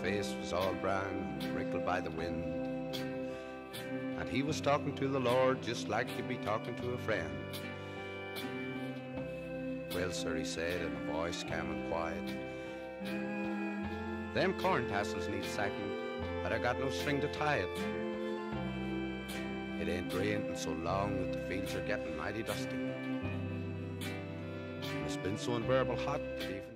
face was all brown and wrinkled by the wind. And he was talking to the Lord just like you'd be talking to a friend. "Well, sir," he said in a voice calm and quiet, "them corn tassels need sacking, but I got no string to tie it. It ain't raining so long that the fields are getting mighty dusty. It's been so unbearable hot that even